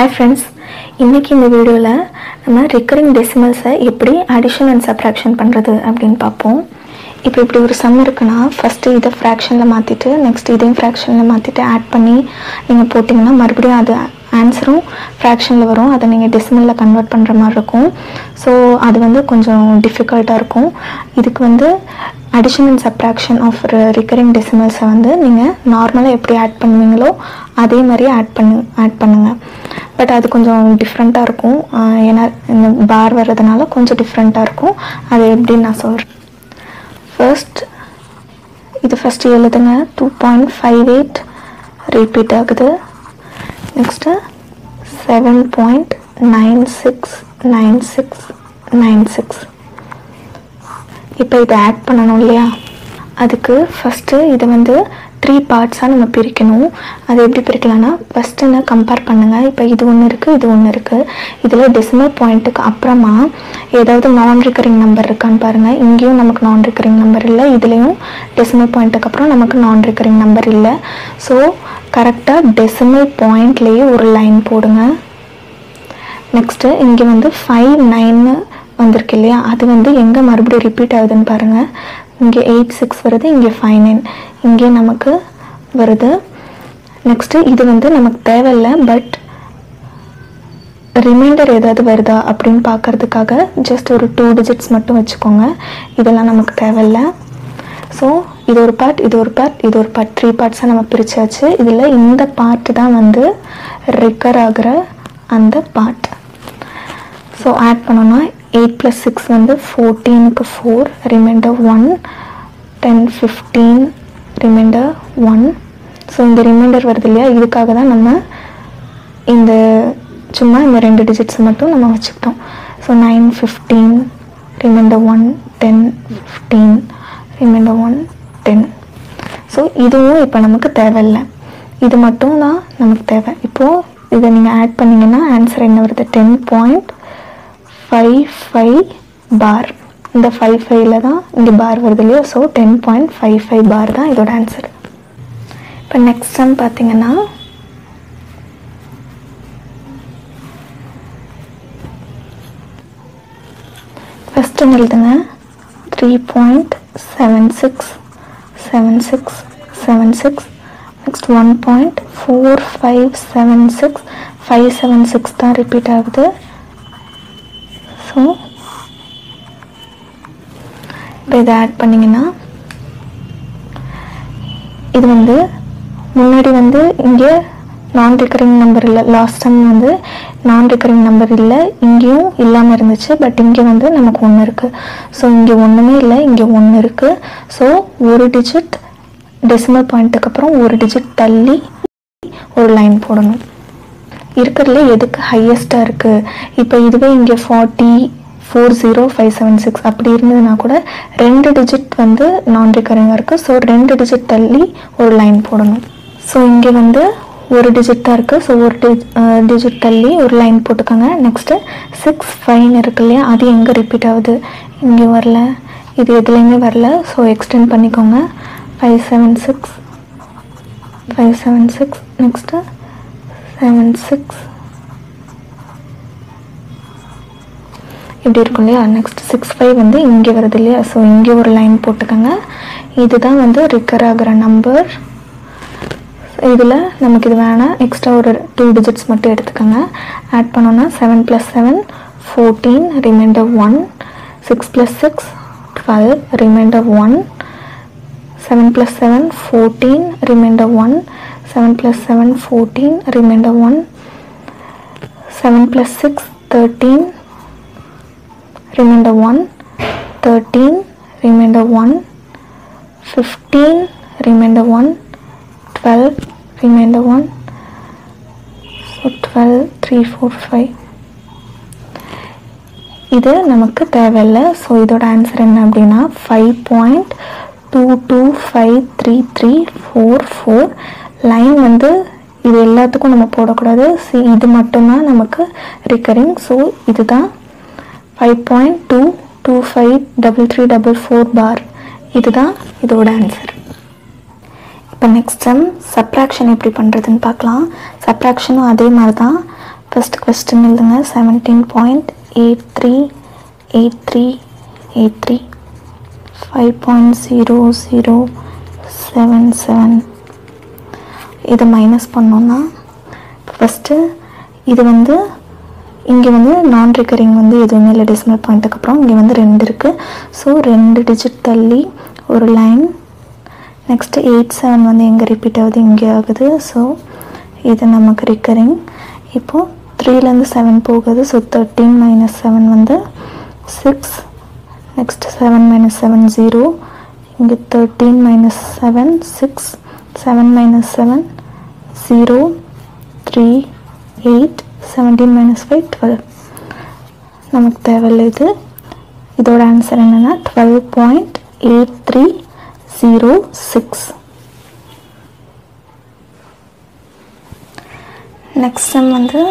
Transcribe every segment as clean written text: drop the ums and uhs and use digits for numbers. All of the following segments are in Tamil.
Hi friends, இன்னைக்கு இந்த வீடியோல நம்ம recurring decimals எப்படி addition and subtraction பண்றது அப்படினு பாப்போம். இப்போ இப்படி ஒரு sum இருக்குனா first இத fractionல மாத்திட்டு next இதையும் fractionல மாத்திட்டு add பண்ணி நீங்க போடிங்கன்னா மறுபடியும் அது answerம் fractionல வரும். அத நீங்க decimalல convert பண்ற மாதிரி இருக்கும். So அது வந்து கொஞ்சம் difficult-ஆ இருக்கும். இதுக்கு வந்து addition and subtraction of recurring decimals வந்து நீங்க நார்மலா எப்படி add பண்ணுவீங்களோ அதே மாதிரி add பண்ணுங்க. பட் அது கொஞ்சம் டிஃப்ரெண்டா இருக்கும். ஏனா இந்த பார் வரதுனால கொஞ்சம் டிஃப்ரெண்டா இருக்கும். அது எப்படி நான் சொல்றேன். ஃபர்ஸ்ட் எழுதுங்க 2.58 ரிபீட் ஆகுது. நெக்ஸ்ட் 7.969696. இப்போ இத ஆட் பண்ணனும் இல்லையா? அதுக்கு ஃபர்ஸ்ட் இது வந்து 3 parts-ஆ நம்ம பிரிக்கணும். அது எப்படி பிரிக்கலாம்னா first என்ன கம்பேர் பண்ணுங்க. இப்போ இது ஒன்னு இருக்கு, இது ஒன்னு இருக்கு. இதுல டெசிமல் பாயிண்ட்க்கு அப்புறமா ஏதாவது நான் ரிகரிங் நம்பர் இருக்கான்னு பாருங்க. இங்கேயும் நமக்கு நான் ரிகரிங் நம்பர் இல்ல, இதுலயும் டெசிமல் பாயிண்ட்க்கு அப்புறம் நமக்கு நான் ரிகரிங் நம்பர் இல்ல. சோ கரெக்ட்டா டெசிமல் பாயிண்ட்லயே ஒரு லைன் போடுங்க. நெக்ஸ்ட் இங்க வந்து 59 வந்திருக்கு இல்லையா? அது வந்து எங்க மறுபடியும் ரிப்பீட் ஆகுதுன்னு பாருங்க. இங்கே 86 வருது, இங்கே 59 இங்கே நமக்கு வருது. நெக்ஸ்ட் இது வந்து நமக்கு தேவையில்லை, பட் ரிமைண்டர் ஏதாவது வருதா அப்படின்னு பார்க்கறதுக்காக ஜஸ்ட் ஒரு 2 டிஜிட்ஸ் மட்டும் வச்சுக்கோங்க. இதெல்லாம் நமக்கு தேவையில்லை. ஸோ இது ஒரு பார்ட், இது ஒரு பார்ட், இது ஒரு பார்ட், 3 பார்ட்ஸாக நம்ம பிரிச்சாச்சு. இதில் இந்த பார்ட் தான் வந்து ரிக்கர் ஆகிற அந்த பார்ட். ஸோ ஆட் பண்ணோன்னா 8 + 6 வந்து 14க்கு 4, ரிமைண்டர் 1, 10 15, ரிமைண்டர் 1. ஸோ இந்த ரிமைண்டர் வருது இல்லையா? இதுக்காக தான் நம்ம இந்த சும்மா இந்த 2 டிஜிட்ஸ் மட்டும் நம்ம வச்சுக்கிட்டோம். So 9 15, remainder 1, 10 15, remainder 1 10. ஸோ இதுவும் இப்போ நமக்கு தேவையில்லை, இது மட்டும் தான் நமக்கு தேவை. இப்போது இதை நீங்கள் ஆட் பண்ணிங்கன்னா ஆன்சர் என்ன வருது? 10.55 பார். இந்த 55ல தான் இங்கே பார் வருது இல்லையா? ஸோ 10.55 பார் தான் இதோட ஆன்சர். இப்போ நெக்ஸ்ட் சம் பார்த்தீங்கன்னா 1 எழுதுங்க 3.767676. நெக்ஸ்ட் 1.4576 576 தான் ரிப்பீட் ஆகுது. ஸோ இப்போ இதை ஆட் பண்ணிங்கன்னா இது வந்து முன்னாடி வந்து இங்கே நான் ரிகரிங் நம்பர் இல்லை, லாஸ்ட் டைம் வந்து நான் ரிகரிங் நம்பர் இல்லை, இங்கேயும் இல்லாமல் இருந்துச்சு. பட் இங்கே வந்து நமக்கு ஒன்று இருக்குது. ஸோ இங்கே ஒன்றுமே இல்லை, இங்கே ஒன்று இருக்குது. ஸோ ஒரு டிஜிட் டெசிமல் பாயிண்ட்டுக்கு அப்புறம் ஒரு டிஜிட் தள்ளி ஒரு லைன் போடணும். இருக்கிறதுல எதுக்கு ஹையஸ்ட்டாக இருக்குது? இப்போ இதுவே இங்கே 40 40 576 அப்படி இருந்ததுன்னா கூட 2 டிஜிட் வந்து நான் ரிகரிங்காக இருக்குது. ஸோ 2 டிஜிட் தள்ளி ஒரு லைன் போடணும். ஸோ இங்கே வந்து ஒரு டிஜிட் தான் இருக்குது. ஸோ ஒரு டிஜிட் தள்ளி ஒரு லைன் போட்டுக்கோங்க. நெக்ஸ்ட்டு 6 5 இருக்கு இல்லையா? அது எங்கே ரிப்பீட் ஆகுது? இங்கே வரல, இது எதுலேயுமே வரல. ஸோ எக்ஸ்டெண்ட் பண்ணிக்கோங்க. 5 7 6 5 7 6. நெக்ஸ்ட்டு 7 6 இப்படி இருக்கும் இல்லையா? நெக்ஸ்ட் 6 5 வந்து இங்கே வருது இல்லையா? ஸோ இங்கே ஒரு லைன் போட்டுக்கோங்க. இதுதான் வந்து ரிக்கர் ஆகிற நம்பர். இதில் நமக்கு இது வேணாம், எக்ஸ்ட்ரா ஒரு 2 டிஜிட்ஸ் மட்டும் எடுத்துக்கோங்க. ஆட் பண்ணோன்னா 7 + 7 14, remainder 1, 6 + 6 12, remainder 1, 7 + 7 14, remainder 1, 7 + 7 14, remainder 1, 7 + 6 13, remainder 1, 13, remainder 1, 15, remainder 1, 12, remainder 1, so 12 3 4 5. இது நமக்கு தேவையில்லை. ஸோ இதோட ஆன்சர் என்ன அப்படின்னா 5.225334 4. லைன் வந்து இது எல்லாத்துக்கும் நம்ம போடக்கூடாது. சி இது மட்டும்தான் நமக்கு ரிகரிங். ஸோ இதுதான் 5.22533344 பார். இதுதான் இதோட ஆன்சர். இப்போ நெக்ஸ்ட் சம் சப்ராக்ஷன் எப்படி பண்ணுறதுன்னு பார்க்கலாம். சப்ராக்ஷனும் அதே மாதிரி தான். First question ilunga 17.838383 5.0077 இது மைனஸ் பண்ணோம்னா ஃபர்ஸ்ட் இது வந்து இங்க வந்து நான் ரிகரிங் வந்து எதுவுமே இல்ல டெசிமல் பாயிண்ட்க்கு அப்புறம் இங்க வந்து 2 இருக்கு சோ 2 டிஜிட் தள்ளி ஒரு லைன் next 87 வந்து எங்க ரிப்பீட் ஆகுது இங்க ஆகுது சோ இது நமக்கு ரிகரிங் இப்போ 3 ல இருந்து 7 போகுது சோ 13 - 7 வந்து 6 next 7 - 7 0 இங்க 13 - 7 6 7 - 7 0 3 8 17 - 5 12 நமக்கு தேவையில்லை இது இதோட ஆன்சர் என்னன்னா 12.8306 Next sum வந்து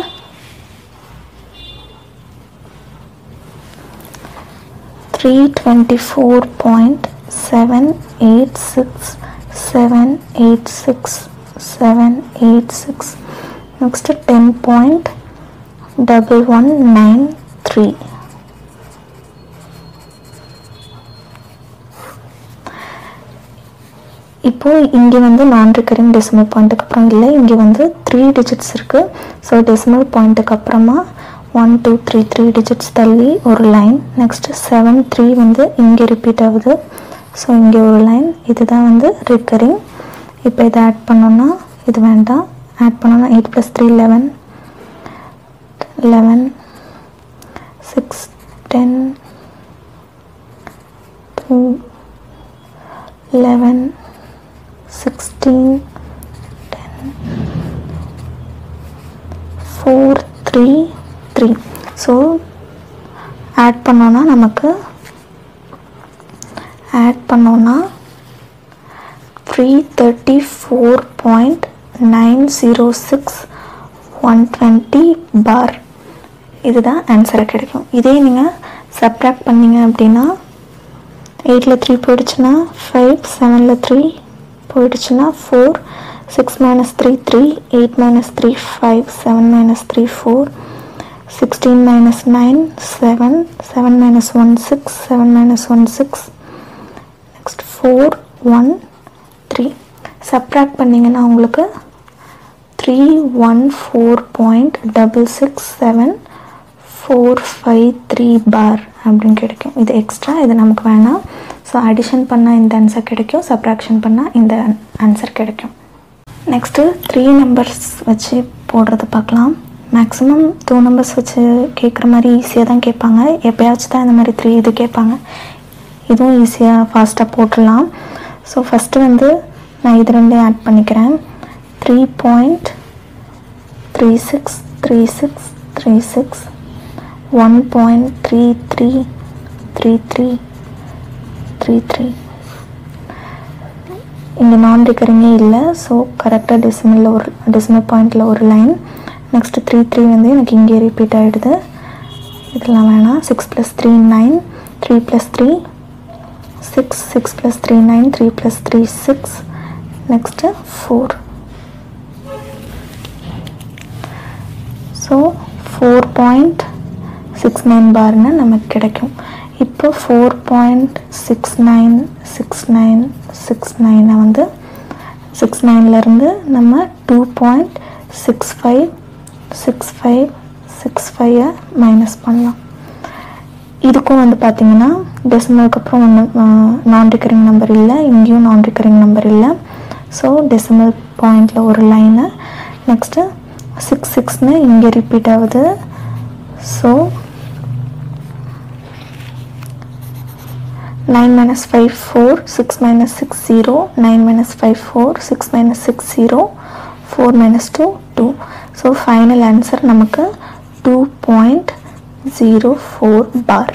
324.786786 next 10.1193 இப்போ இங்க வந்து நான் ரிகரிங் டெசிமல் பாயிண்ட்க்கு அப்புறம் இல்ல இங்க வந்து 3 டிஜிட்ஸ் இருக்கு சோ டெசிமல் பாயிண்ட்க்கு அப்புறமா 1 2 3 3 டிஜிட்ஸ் தள்ளி ஒரு லைன் நெக்ஸ்ட் 7 3 வந்து இங்க ரிப்பீட் ஆகுது சோ இங்க ஒரு லைன் இதுதான் வந்து ரிகரிங் இப்போ இத ஆட் பண்ணனும்னா இது வேண்டாம் ஆட் பண்ணனும்னா 8 + 3 11 11 6 10 2 11 16 10 4 3 3 so add pannona 334.906120 bar இதுதான் answer கிடைக்கும் இதே நீங்க subtract பண்ணீங்க அப்படினா 8 ல 3 போடுச்சுனா 5 7 ல 3 போடுச்சுனா 4 6 - 3 3 8 - 3 5 7 - 3 4 16 - 9 7 7 - 1 6 7 - 1 6 next 4 1 3 subtract பண்ணீங்கன்னா உங்களுக்கு 314.66453 bar அப்படிங்க கிடைக்கும் இது எக்ஸ்ட்ரா இது நமக்கு வேணாம் சோ அடிஷன் பண்ணா இந்த ஆன்சர் கிடைக்கும் சப்ட்ராக்ஷன் பண்ணா இந்த ஆன்சர் கிடைக்கும் நெக்ஸ்ட் 3 நம்பர்ஸ் வச்சு போடுறது பார்க்கலாம் மேக்ஸिमम 2 நம்பர்ஸ் வச்சு கேக்குற மாதிரி ஈஸியா தான் கேட்பாங்க எப்பயாச்சும் தான் இந்த மாதிரி 3 இது கேட்பாங்க இதுவும் ஈஸியா ஃபாஸ்டா போடலாம் சோ ஃபர்ஸ்ட் வந்து நான் இது ரெண்டே ஆட் பண்ணிக்கிறேன் 3.363636 1.333333 இந்த நான் ரிகரிங்கே இல்ல சோ கரெக்ட்டா டெசிமல்ல ஒரு டெசிமல் பாயிண்ட்ல ஒரு லைன் next 33 வந்து எனக்கு இங்க ரிப்பீட் ஆயிடுது இதெல்லாம் வேணாம் 6 + 3 9 3 + 3 6 6 + 3 9 3 + 3 6 next 4 so 4.69 பார்னா நமக்கு கிடைக்கும் இப்போ 4.696969 வந்து 69 ல இருந்து நம்ம 2.656565 மைனஸ் பண்ணலாம் இதுக்கும் வந்து பாத்தீங்கன்னா டெசிமலுக்கு அப்புறம் நான் ரிகரிங் நம்பர் இல்ல இங்கேயும் நான் ரிகரிங் நம்பர் இல்ல சோ டெசிமல் பாயிண்ட்ல ஒரு லைன் நெக்ஸ்ட் 66 னு இங்க ரிப்பீட் ஆகுது சோ 9 - 5 4 6 - 6 0 9 - 5 4 6 - 6 0 4 - 2 2 so final answer நமக்கு 2.04 bar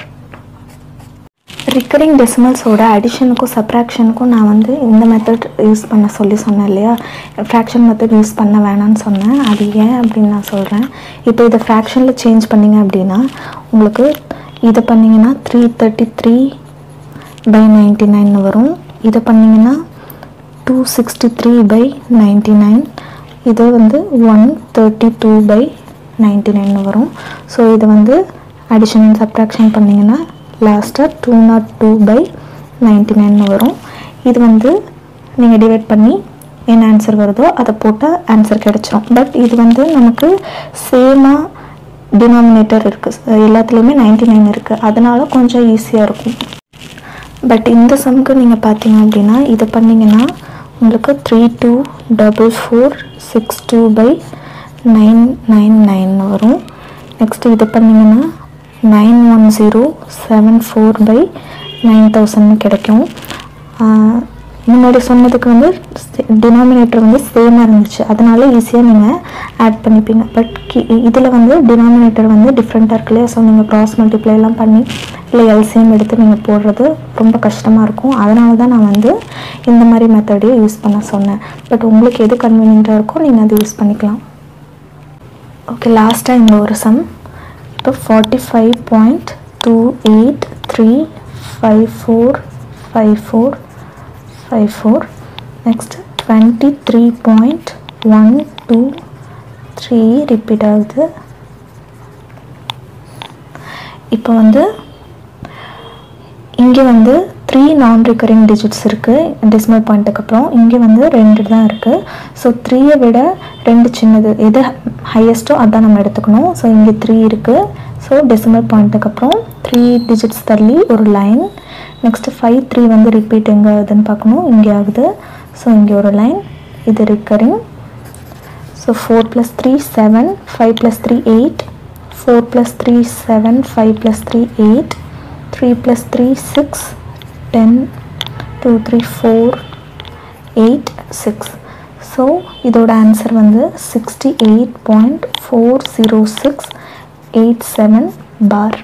recurring decimals ஓட additionக்கும் subtractionக்கும் நான் வந்து இந்த மெத்தட் யூஸ் பண்ண சொல்லி சொன்னேன் இல்லையா fraction மெத்தட் யூஸ் பண்ண வேணாம்னு சொன்னேன் அது ஏன் அப்படி நான் சொல்றேன் இப்போ இத fractionல சேஞ்ச் பண்ணீங்க அப்படினா உங்களுக்கு இத பண்ணீங்கன்னா 333/99 வரும் இத பண்ணீங்கன்னா 263/99 இது வந்து 132/99 99 வரும். ஸோ இது வந்து அடிஷன் அண்ட் சப்ட்ராக்ஷன் பண்ணிங்கன்னா லாஸ்ட்டாக 202/99 வரும். இது வந்து நீங்கள் டிவைட் பண்ணி என்ன ஆன்சர் வருதோ அதை போட்டால் ஆன்சர் கிடச்சிரும். பட் இது வந்து நமக்கு சேமாக டினாமினேட்டர் இருக்குது, எல்லாத்துலேயுமே 99 இருக்குது, அதனால் கொஞ்சம் ஈஸியாக இருக்கும். பட் இந்த சம்முக்கு நீங்கள் பார்த்தீங்க அப்படின்னா இதை பண்ணிங்கன்னா உங்களுக்கு 324462999 வரும். நெக்ஸ்ட் இது பண்ணிங்கன்னா 91074/9000 கிடைக்கும். முன்னாடி சொன்னதுக்கு வந்து டினாமினேட்டர் வந்து சேமாக இருந்துச்சு, அதனால ஈஸியாக நீங்கள் ஆட் பண்ணிப்பீங்க. பட் இதில் வந்து டினாமினேட்டர் வந்து டிஃப்ரெண்ட்டாக இருக்கு இல்லையா, ஸோ நீங்கள் க்ராஸ் மல்டிப்ளைலாம் பண்ணி இல்லை எல்சிஎம் எடுத்து நீங்கள் போடுறது ரொம்ப கஷ்டமாக இருக்கும். அதனால தான் நான் வந்து இந்த மாதிரி மெத்தடையே யூஸ் பண்ண சொன்னேன். பட் உங்களுக்கு எது கன்வீனியண்ட்டாக இருக்கோ நீங்கள் அதை யூஸ் பண்ணிக்கலாம். ஓகே, லாஸ்ட்டாக இந்த ஒரு சம். இப்போ 45.283545454. நெக்ஸ்ட் 23.123 ரிப்பீட் ஆகுது. இப்போ வந்து இங்கே வந்து 3 நான் ரிகரிங் டிஜிட்ஸ் இருக்குது டெசிமல் பாயிண்ட்டுக்கு அப்புறம். இங்கே வந்து 2 தான் இருக்குது. ஸோ 3யை விட 2 சின்னது, எது ஹையஸ்ட்டோ அதான் நம்ம எடுத்துக்கணும். ஸோ இங்கே 3 இருக்குது. ஸோ டெசிமல் பாயிண்ட்டுக்கு அப்புறம் 3 டிஜிட்ஸ் தள்ளி ஒரு லைன். நெக்ஸ்ட்டு 53 வந்து ரிப்பீட் எங்கே ஆகுதுன்னு பார்க்கணும், இங்கே ஆகுது. ஸோ இங்கே ஒரு லைன், இது ரிக்கரிங். ஸோ 4+3 7, 5+3 8, 4+3 7, 5+3 8, 3+3 6, 10, 2 3 4 8 6. ஸோ இதோட ஆன்சர் வந்து 68.40687 பார்.